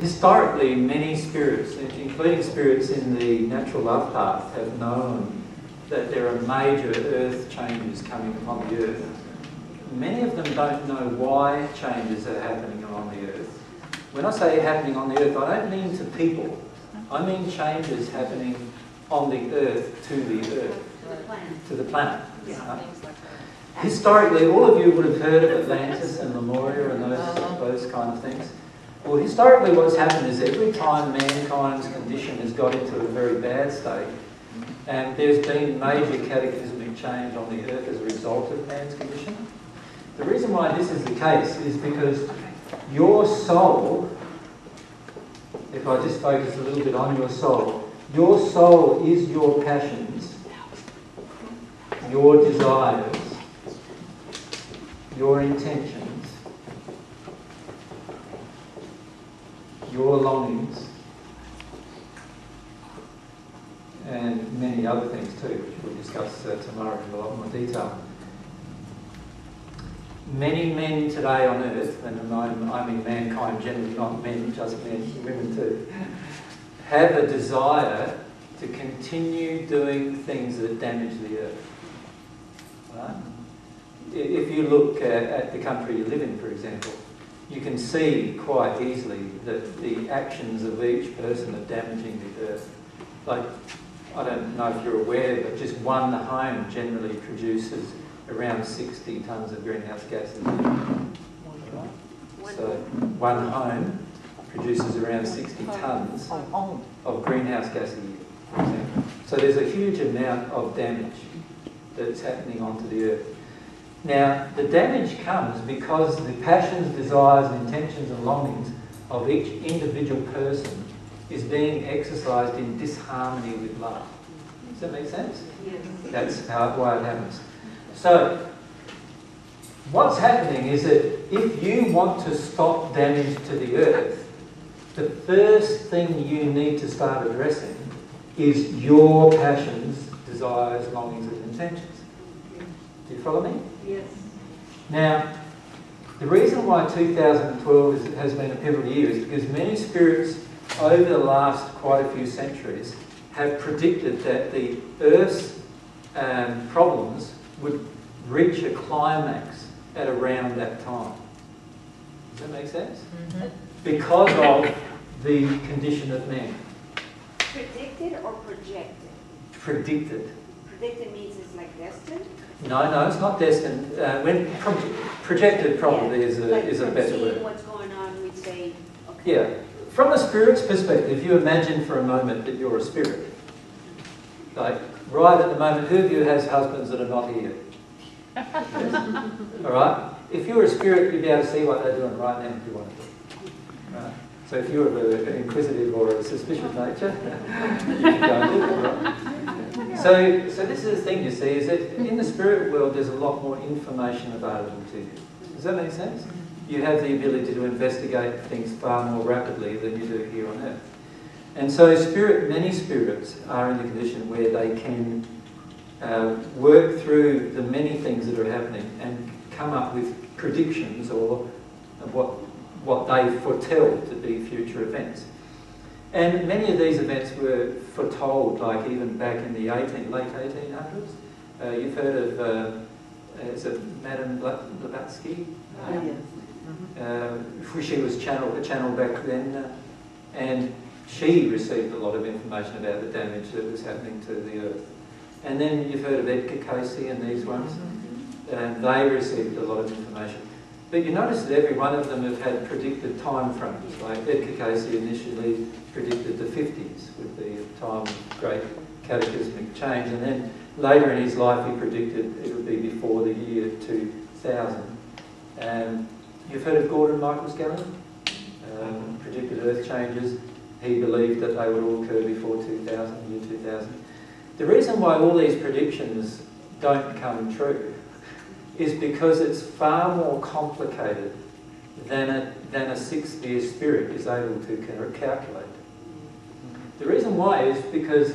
Historically, many spirits, including spirits in the natural love path, have known that there are major earth changes coming upon the earth. Many of them don't know why changes are happening on the earth. When I say happening on the earth, I don't mean to people. I mean changes happening on the earth, to the earth, to the planet. Yeah. Historically, all of you would have heard of Atlantis and Lemuria and those kind of things. Well, historically what's happened is every time mankind's condition has got into a very bad state, and there's been major cataclysmic change on the earth as a result of man's condition. The reason why this is the case is because your soul, if I just focus a little bit on your soul is your passions, your desires, your intentions, your longings, and many other things too, which we'll discuss tomorrow in a lot more detail. Many men today on earth, and I mean mankind generally, not men, just men, women too, have a desire to continue doing things that damage the earth. Right? If you look at the country you live in, for example, you can see quite easily that the actions of each person are damaging the earth. Like, I don't know if you're aware, but just one home generally produces around 60 tonnes of greenhouse gases. So one home produces around 60 tonnes of greenhouse gas a year, for example. So there's a huge amount of damage that's happening onto the earth. Now, the damage comes because the passions, desires, intentions and longings of each individual person is being exercised in disharmony with love. Does that make sense? Yes. That's why it happens. So, what's happening is that if you want to stop damage to the earth, the first thing you need to start addressing is your passions, desires, longings and intentions. Do you follow me? Yes. Now, the reason why 2012 has been a pivotal year is because many spirits over the last quite a few centuries have predicted that the Earth's problems would reach a climax at around that time. Does that make sense? Mm-hmm. Because of the condition of man. Predicted or projected? Predicted. Predicted means it's like destined? No, no, it's not destined. When projected probably is a better word. What's going on, we'd say, okay. Yeah. From a spirit's perspective, you imagine for a moment that you're a spirit. Like, right at the moment, who of you has husbands that are not here? Yes. All right? If you were a spirit, you'd be able to see what they're doing right now if you wanted to. Right? So if you were an inquisitive or a suspicious nature, you could go and look, right? So this is the thing you see, is that in the spirit world there's a lot more information available to you. Does that make sense? You have the ability to investigate things far more rapidly than you do here on earth. And so many spirits are in the condition where they can work through the many things that are happening and come up with predictions or what they foretell to be future events. And many of these events were foretold, like even back in the late 1800s. You've heard of is it Madame Blavatsky? Oh, yes. She was a channel back then, and she received a lot of information about the damage that was happening to the earth. And then you've heard of Edgar Cayce and these ones, and they received a lot of information. But you notice that every one of them have had predicted time frames. Like Edgar Cayce initially predicted the 50s would be a time of great cataclysmic change, and then later in his life he predicted it would be before the year 2000. You've heard of Gordon Michael Scallion? Predicted earth changes. He believed that they would all occur before 2000, year 2000. The reason why all these predictions don't come true is because it's far more complicated than a sixth-year spirit is able to calculate. The reason why is because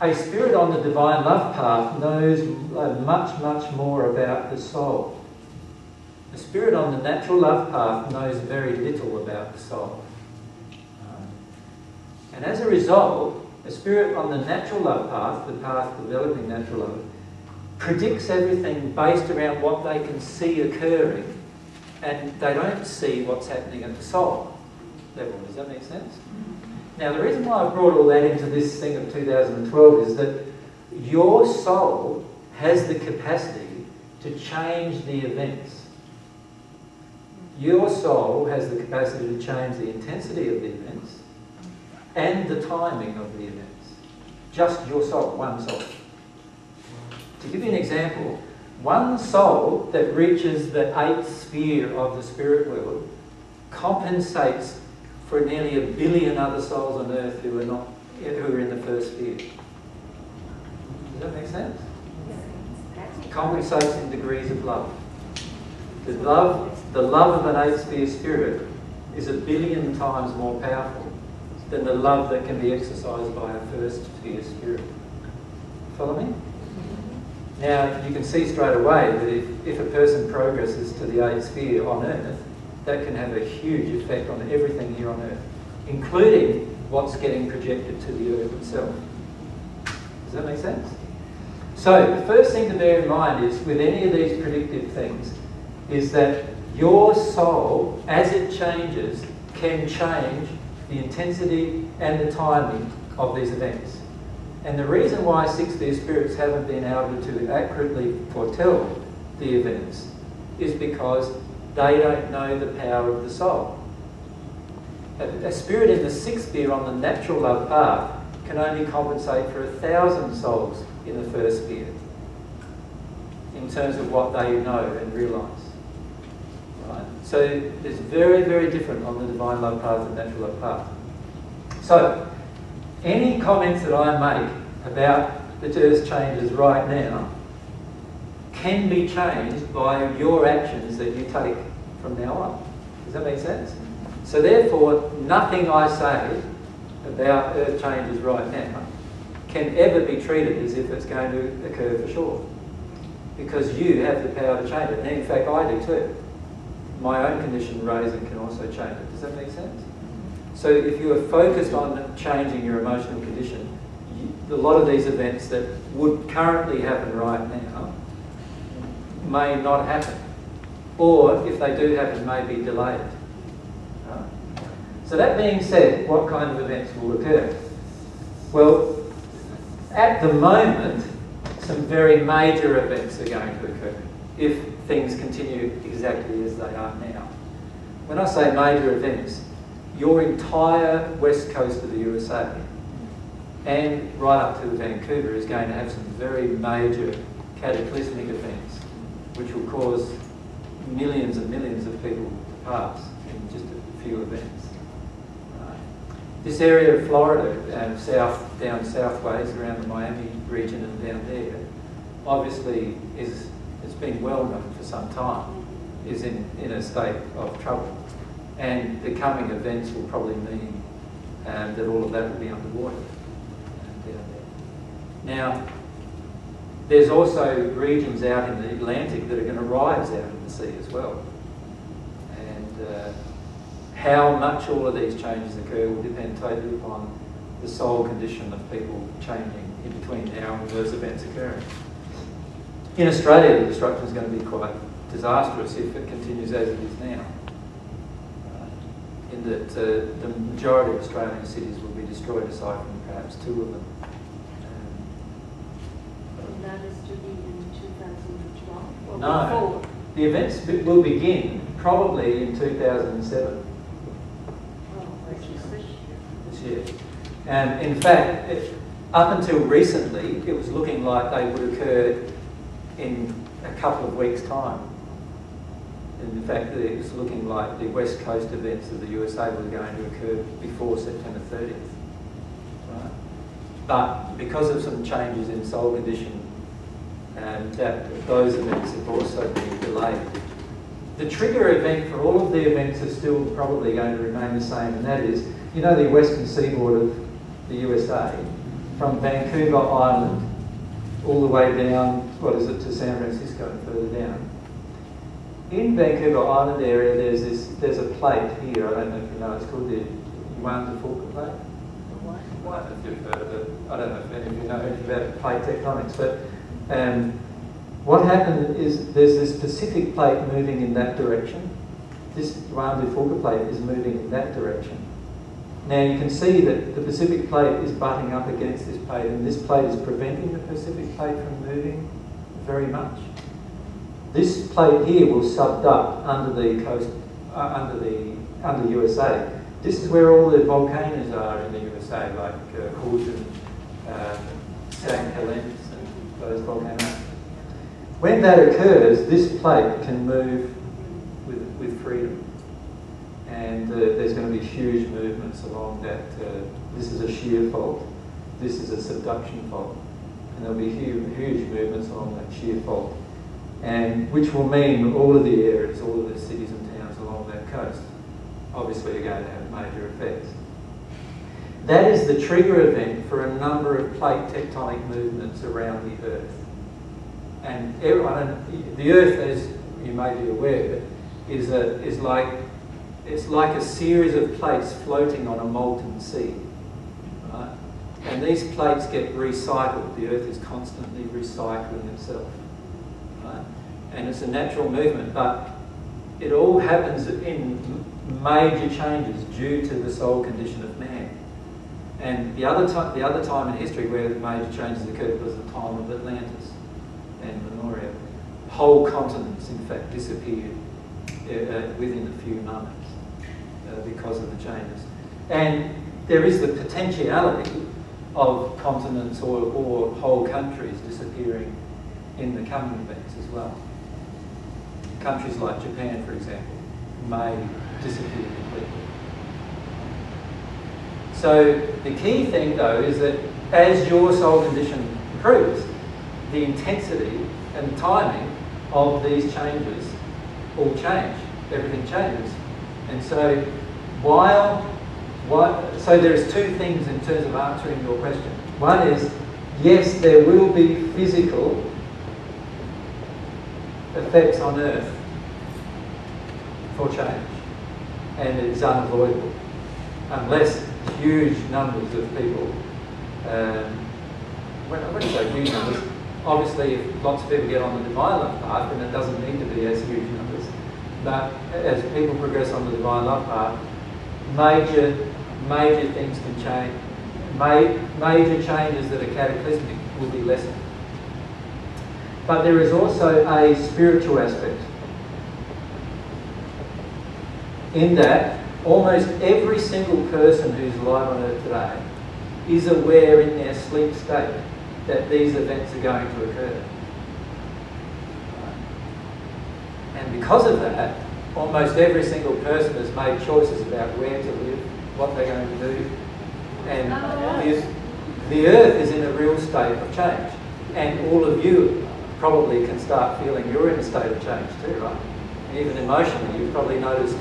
a spirit on the divine love path knows much, much more about the soul The spirit on the natural love path knows very little about the soul. And as a result, the spirit on the natural love path, the path developing natural love, predicts everything based around what they can see occurring, and they don't see what's happening at the soul level. Does that make sense? Now, the reason why I brought all that into this thing of 2012 is that your soul has the capacity to change the events. Your soul has the capacity to change the intensity of the events and the timing of the events. Just your soul, one soul. To give you an example, one soul that reaches the 8th sphere of the spirit world compensates for nearly 1 billion other souls on earth who are not, who are in the 1st sphere. Does that make sense? It compensates in degrees of love. The love of an 8th sphere spirit is 1 billion times more powerful than the love that can be exercised by a 1st sphere spirit. Follow me? Now, you can see straight away that if a person progresses to the 8th sphere on earth, that can have a huge effect on everything here on earth, including what's getting projected to the earth itself. Does that make sense? So, the first thing to bear in mind is, with any of these predictive things, is that your soul, as it changes, can change the intensity and the timing of these events. And the reason why 6th-sphere spirits haven't been able to accurately foretell the events is because they don't know the power of the soul. A spirit in the 6th sphere on the natural love path can only compensate for 1,000 souls in the 1st sphere in terms of what they know and realise. Right? So it's very, very different on the divine love path and natural love path. So any comments that I make about the earth changes right now can be changed by your actions that you take from now on. Does that make sense? So therefore, nothing I say about earth changes right now can ever be treated as if it's going to occur for sure, because you have the power to change it. And in fact, I do too. My own conditioned raising can also change it. Does that make sense? So if you are focused on changing your emotional condition, a lot of these events that would currently happen right now may not happen, or if they do happen, may be delayed. Right? So that being said, what kind of events will occur? Well, at the moment, some very major events are going to occur if things continue exactly as they are now. When I say major events, your entire west coast of the USA and right up to Vancouver is going to have some very major cataclysmic events which will cause millions and millions of people to pass in just a few events. Right. This area of Florida, south, down southways around the Miami region and down there, obviously it's been well known for some time, is in a state of trouble. And the coming events will probably mean that all of that will be underwater down there. Now, there's also regions out in the Atlantic that are going to rise out in the sea as well. And how much all of these changes occur will depend totally upon the soul condition of people changing in between now and those events occurring. In Australia, the destruction is going to be quite disastrous if it continues as it is now, in that the majority of Australian cities will be destroyed, aside from perhaps 2 of them. And that is to be in 2012? Or no, before? The events will begin probably in 2007. Oh, which is this year. This year. And in fact, up until recently, it was looking like they would occur in a couple of weeks' time. In fact, it was looking like the West Coast events of the USA were going to occur before September 30th. Right? But because of some changes in soul condition, those events have also been delayed. The trigger event for all of the events is still probably going to remain the same, and that is, you know, the western seaboard of the USA, from Vancouver Island all the way down, what is it, to San Francisco and further down. in Vancouver Island area, there's a plate here. I don't know if you know. It's called the Juan de Fuca plate. Well, I don't know if you've heard of it. I don't know if any of you know anything about plate tectonics, but what happened is there's this Pacific plate moving in that direction. This Juan de Fuca plate is moving in that direction. Now you can see that the Pacific plate is butting up against this plate, and this plate is preventing the Pacific plate from moving very much. This plate here will subduct under the coast, under USA. This is where all the volcanoes are in the USA, like Horton, St. Helens, and those volcanoes. When that occurs, this plate can move with freedom. And there's going to be huge movements along that. This is a shear fault. This is a subduction fault. And there'll be huge, huge movements along that shear fault. And which will mean all of the areas, all of the cities and towns along that coast, obviously are going to have major effects. That is the trigger event for a number of plate tectonic movements around the Earth. And everyone, the Earth, as you may be aware, is like a series of plates floating on a molten sea. Right? And these plates get recycled. The Earth is constantly recycling itself. Right? And it's a natural movement, but it all happens in major changes due to the soul condition of man. And the other time in history where the major changes occurred was the time of Atlantis and Lemuria. Whole continents, in fact, disappeared within a few moments because of the changes. And there is the potentiality of continents or whole countries disappearing in the coming events as well. Countries like Japan, for example, may disappear completely. So the key thing, though, is that as your soul condition improves, the intensity and timing of these changes all change. Everything changes. And so so there's two things in terms of answering your question. One is, yes, there will be physical effects on Earth for change, and it's unavoidable unless huge numbers of people, I wouldn't say huge numbers, obviously if lots of people get on the divine love path, then it doesn't need to be as huge numbers, but as people progress on the divine love path, major things can change, major changes that are cataclysmic will be lessened. But there is also a spiritual aspect, in that almost every single person who's alive on Earth today is aware in their sleep state that these events are going to occur. And because of that, almost every single person has made choices about where to live, what they're going to do, and the Earth is in a real state of change. And all of you probably can start feeling you're in a state of change too, right? Even emotionally, you've probably noticed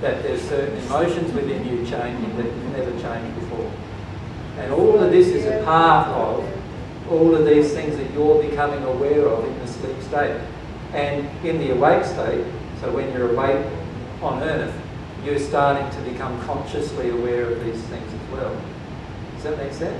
that there's certain emotions within you changing that you've never changed before. And all of this is a part of all of these things that you're becoming aware of in the sleep state. And in the awake state, so when you're awake on Earth, you're starting to become consciously aware of these things as well. Does that make sense?